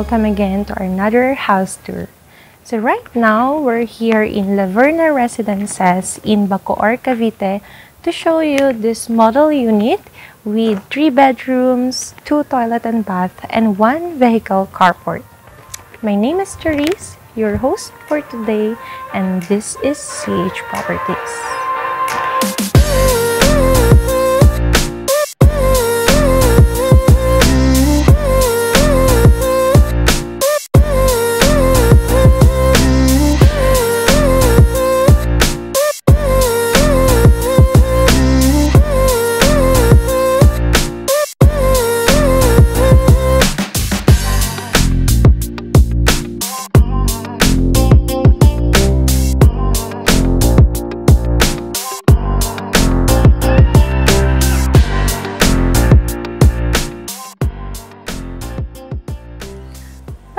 welcome again to another house tour. So right now, we're here in La Verne Residences in Bacoor, Cavite to show you this model unit with 3 bedrooms, 2 toilet and bath, and 1 vehicle carport. My name is Therese, your host for today, and this is CH Properties.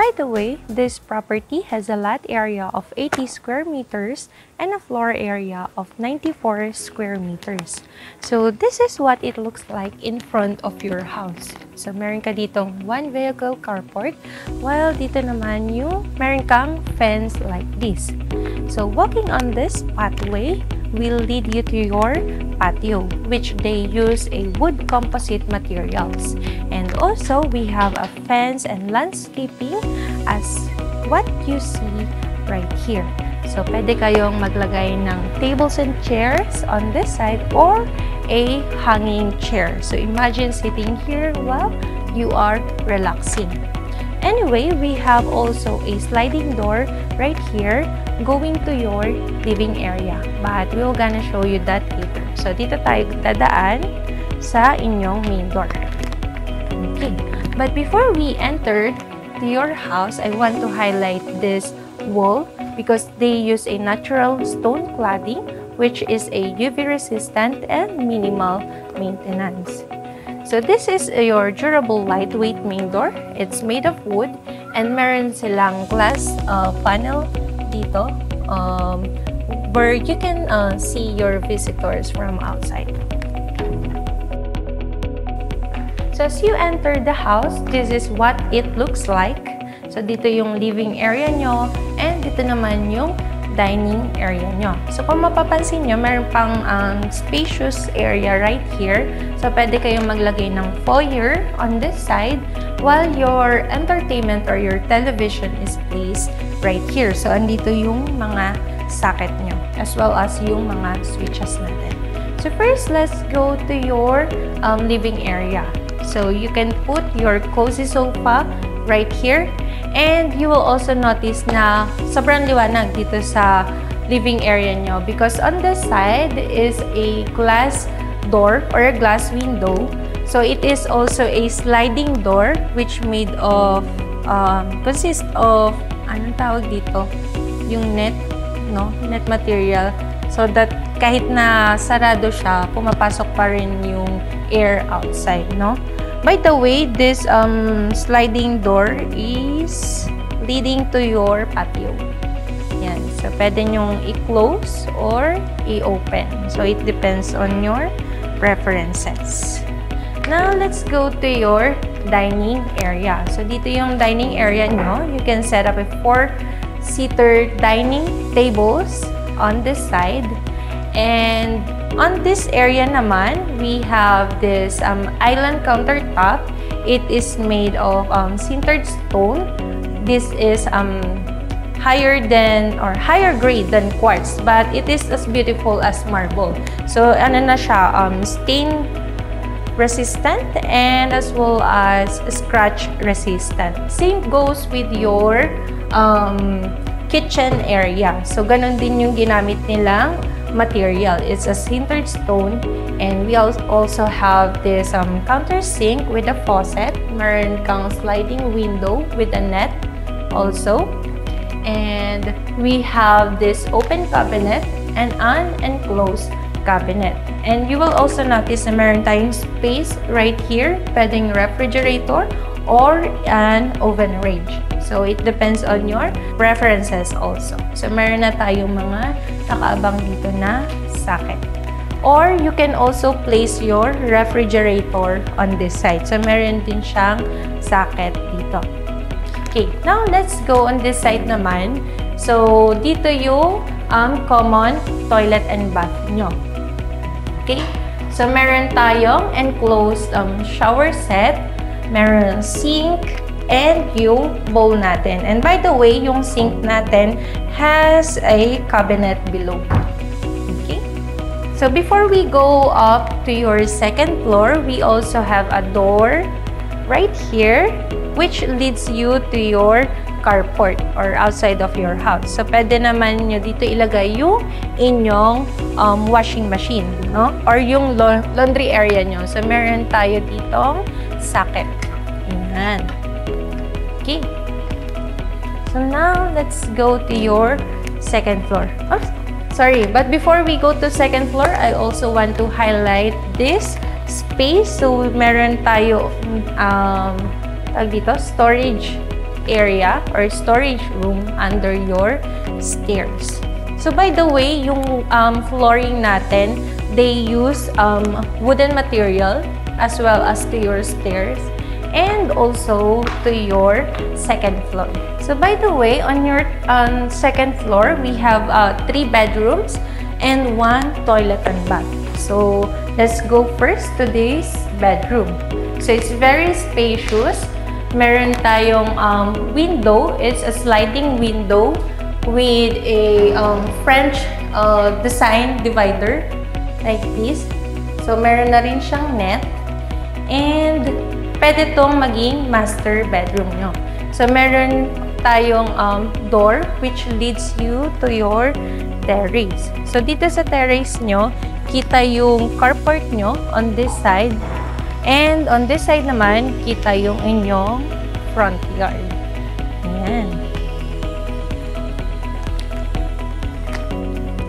By the way, this property has a lot area of 80 square meters and a floor area of 94 square meters. So this is what it looks like in front of your house. So meron ka ditong 1 vehicle carport, while dito naman yung meron kang fence like this. So walking on this pathway will lead you to your patio, which they use a wood composite materials. And also, we have a fence and landscaping as what you see right here. So, pwede kayong maglagay ng tables and chairs on this side or a hanging chair. So, imagine sitting here while you are relaxing. Anyway, we have also a sliding door right here going to your living area. But we're gonna show you that later. So, dito tayo dadaan sa inyong main door. Okay. But before we enter to your house, I want to highlight this wall because they use a natural stone cladding, which is a UV resistant and minimal maintenance. So this is your durable lightweight main door. It's made of wood and meron silang glass panel dito where you can see your visitors from outside. So as you enter the house, this is what it looks like. So dito yung living area nyo and dito naman yung dining area nyo. So kung mapapansin nyo, meron pang spacious area right here. So pwede kayong maglagay ng foyer on this side while your entertainment or your television is placed right here. So andito yung mga socket nyo as well as yung mga switches natin. So first, let's go to your living area. So you can put your cozy sofa right here. And you will also notice na sobrang liwanag dito sa living area nyo because on this side is a glass door or a glass window. So it is also a sliding door which made of, consists of, anong tawag dito? Yung net, no? Net material. So that kahit na sarado siya, pumapasok pa rin yung air outside, no? By the way, this sliding door is leading to your patio. Yan. So, pwede nyong i-close or i-open. So, it depends on your preferences. Now, let's go to your dining area. So, dito yung dining area nyo. You can set up a 4-seater dining tables on this side. And on this area naman, we have this island countertop. It is made of sintered stone. This is higher grade than quartz, but it is as beautiful as marble. So ano na siya, stain resistant and as well as scratch resistant. Same goes with your kitchen area. So ganun din yung ginamit nilang material. It's a sintered stone, and we also have this countersink with a faucet. Meron kang sliding window with a net also. And we have this open cabinet and an enclosed cabinet. And you will also notice na meron tayong space right here, pwedeng refrigerator or an oven range. So, it depends on your preferences also. So, meron na tayong mga nakaabang dito na socket. Or, you can also place your refrigerator on this side. So, meron din siyang socket dito. Okay, now let's go on this side naman. So, dito yung common toilet and bath nyo. Okay? So, meron tayong enclosed shower set, meron sink, and yung bowl natin. And by the way, yung sink natin has a cabinet below. Okay? So, before we go up to your second floor, we also have a door right here, which leads you to your carport or outside of your house. So, pwede naman nyo dito ilagay yung inyong washing machine, no? Or yung laundry area nyo. So, meron tayo ditong socket. Ayan. Okay. So, now, let's go to your second floor. Oh, sorry, but before we go to second floor, I also want to highlight this space. So, meron tayo dito, storage area or storage room under your stairs. So, by the way, yung flooring natin, they use wooden material as well as to your stairs and also to your second floor. So, by the way, on your second floor, we have 3 bedrooms and 1 toilet and bath. So, let's go first to this bedroom. So, it's very spacious. Meron tayong window. It's a sliding window with a French design divider like this. So, meron na rin siyang net. And, pwede itong maging master bedroom nyo. So, meron tayong door which leads you to your terrace. So, dito sa terrace nyo, kita yung carport nyo on this side. And on this side naman, kita yung inyong front yard. Ayan.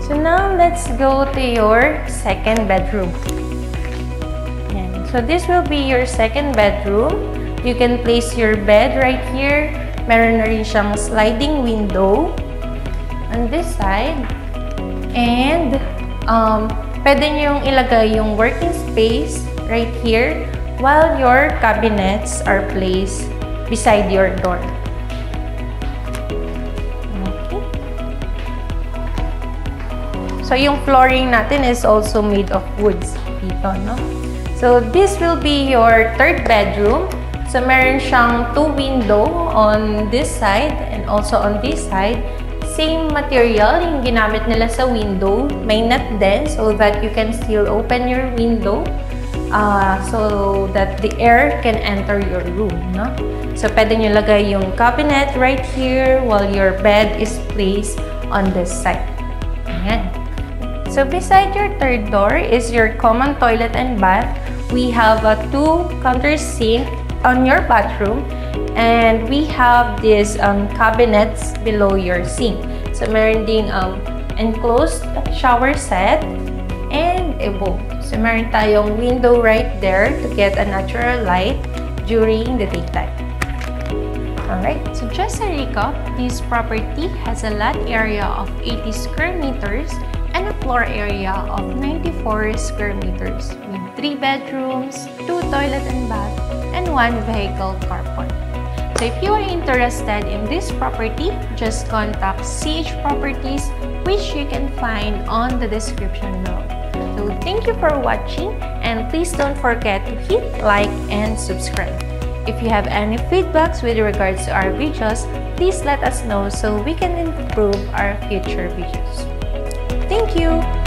So now, let's go to your second bedroom. Ayan. So this will be your second bedroom. You can place your bed right here. Meron na rin siyang sliding window on this side. And pwede nyo yung ilagay yung working space right here while your cabinets are placed beside your door. Okay. So, yung flooring natin is also made of woods dito, no? So, this will be your third bedroom. So, meron siyang 2 window on this side and also on this side. Same material yung ginamit nila sa window. May net din so that you can still open your window. So that the air can enter your room, no? So, pwede nyo lagay yung cabinet right here while your bed is placed on this side. Ayan. So, beside your third door is your common toilet and bath. We have a 2 countersink on your bathroom and we have these cabinets below your sink. So, meron ding enclosed shower set and a bowl. So, meron tayong window right there to get a natural light during the daytime. Alright, so just a recap, this property has a lot area of 80 square meters and a floor area of 94 square meters with 3 bedrooms, 2 toilet and bath, and 1 vehicle carport. So, if you are interested in this property, just contact CH Properties, which you can find on the description below. So, thank you for watching and please don't forget to hit like and subscribe. If you have any feedbacks with regards to our videos, please let us know so we can improve our future videos. Thank you!